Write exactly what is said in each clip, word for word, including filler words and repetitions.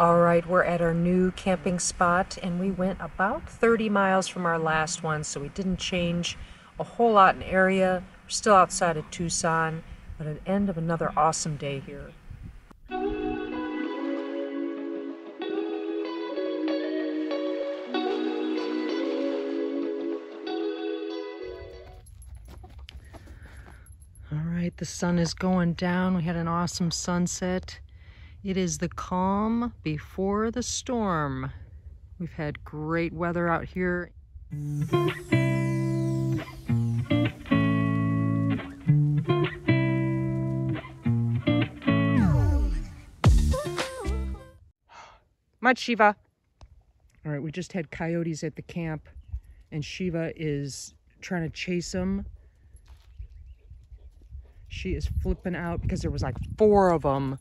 All right, we're at our new camping spot, and we went about thirty miles from our last one, so we didn't change a whole lot in area. We're still outside of Tucson, but at the end of another awesome day here. All right, the sun is going down. We had an awesome sunset. It is the calm before the storm. We've had great weather out here. Much Shiva. All right, we just had coyotes at the camp, and Shiva is trying to chase them. She is flipping out because there was like four of them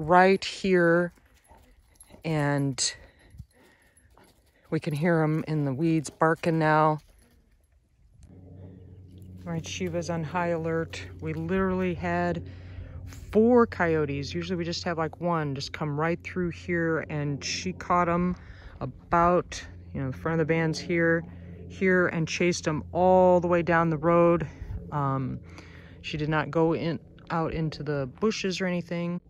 right here, and we can hear them in the weeds barking now. All right, Shiva's on high alert. We literally had four coyotes. Usually we just have like one just come right through here, and she caught them about, you know, the front of the band's here, here, and chased them all the way down the road. Um, she did not go in out into the bushes or anything.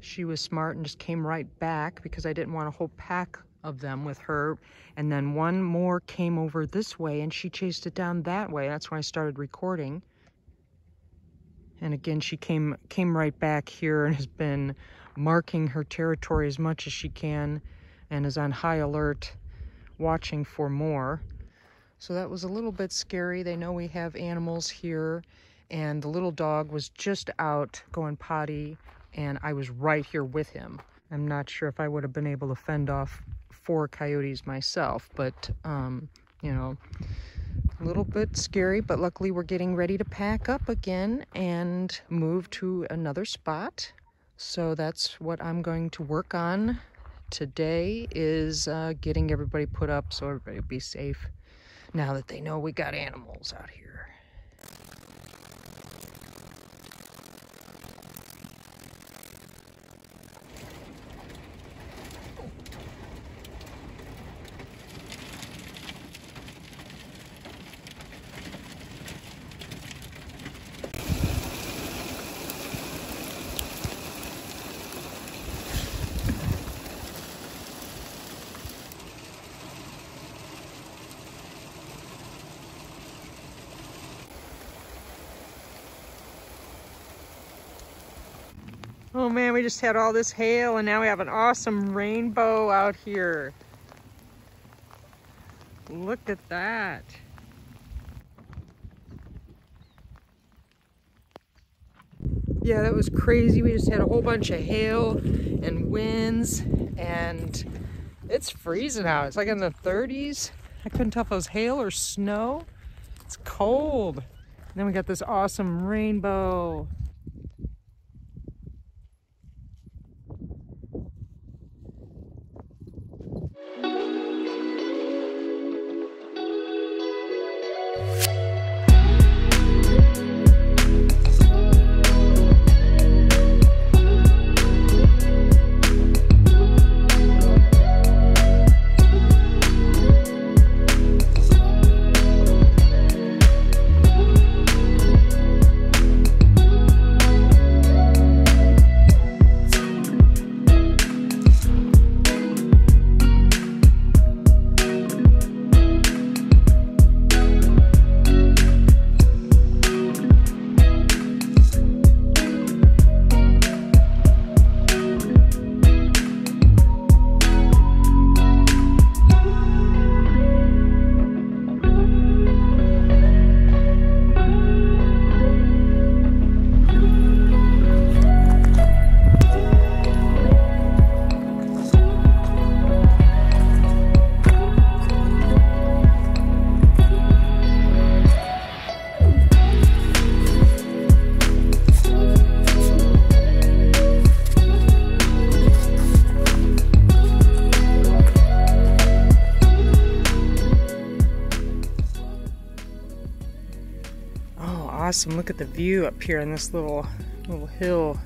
She was smart and just came right back because I didn't want a whole pack of them with her. And then one more came over this way, and she chased it down that way. That's when I started recording. And again, she came came right back here and has been marking her territory as much as she can and is on high alert, watching for more. So that was a little bit scary. They know we have animals here, and the little dog was just out going potty, and I was right here with him. I'm not sure if I would have been able to fend off four coyotes myself, but, um, you know, a little bit scary, but luckily we're getting ready to pack up again and move to another spot. So that's what I'm going to work on today, is uh, getting everybody put up so everybody will be safe now that they know we got animals out here. Oh man, we just had all this hail, and now we have an awesome rainbow out here. Look at that. Yeah, that was crazy. We just had a whole bunch of hail and winds, and it's freezing out. It's like in the thirties. I couldn't tell if it was hail or snow. It's cold. And then we got this awesome rainbow. Awesome, look at the view up here on this little little hill.